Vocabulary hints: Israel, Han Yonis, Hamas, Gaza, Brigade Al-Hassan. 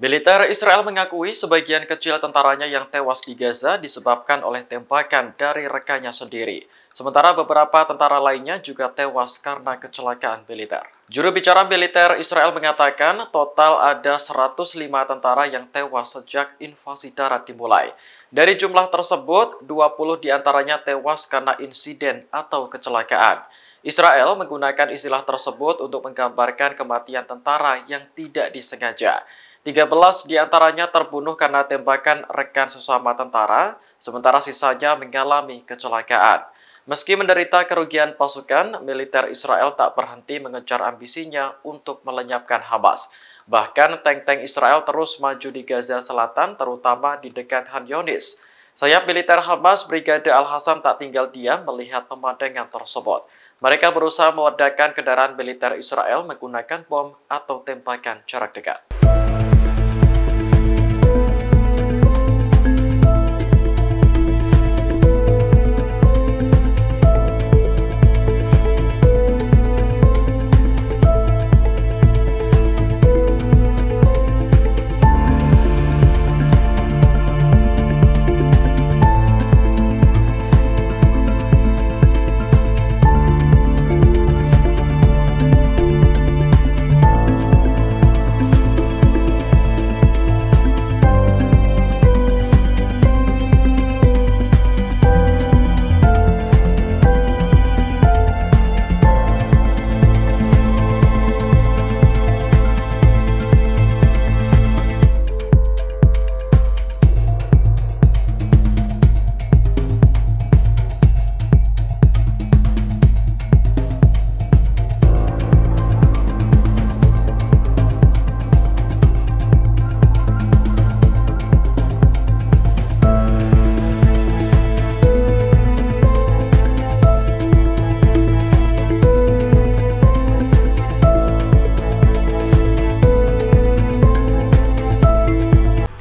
Militer Israel mengakui sebagian kecil tentaranya yang tewas di Gaza disebabkan oleh tembakan dari rekannya sendiri. Sementara beberapa tentara lainnya juga tewas karena kecelakaan militer. Juru bicara militer Israel mengatakan total ada 105 tentara yang tewas sejak invasi darat dimulai. Dari jumlah tersebut, 20 diantaranya tewas karena insiden atau kecelakaan. Israel menggunakan istilah tersebut untuk menggambarkan kematian tentara yang tidak disengaja. 13 diantaranya terbunuh karena tembakan rekan sesama tentara, sementara sisanya mengalami kecelakaan. Meski menderita kerugian pasukan, militer Israel tak berhenti mengejar ambisinya untuk melenyapkan Hamas. Bahkan tank-tank Israel terus maju di Gaza Selatan, terutama di dekat Han Yonis. Sayap militer Hamas Brigade Al-Hassan tak tinggal diam melihat pemandangan tersebut. Mereka berusaha meledakkan kendaraan militer Israel menggunakan bom atau tembakan jarak dekat.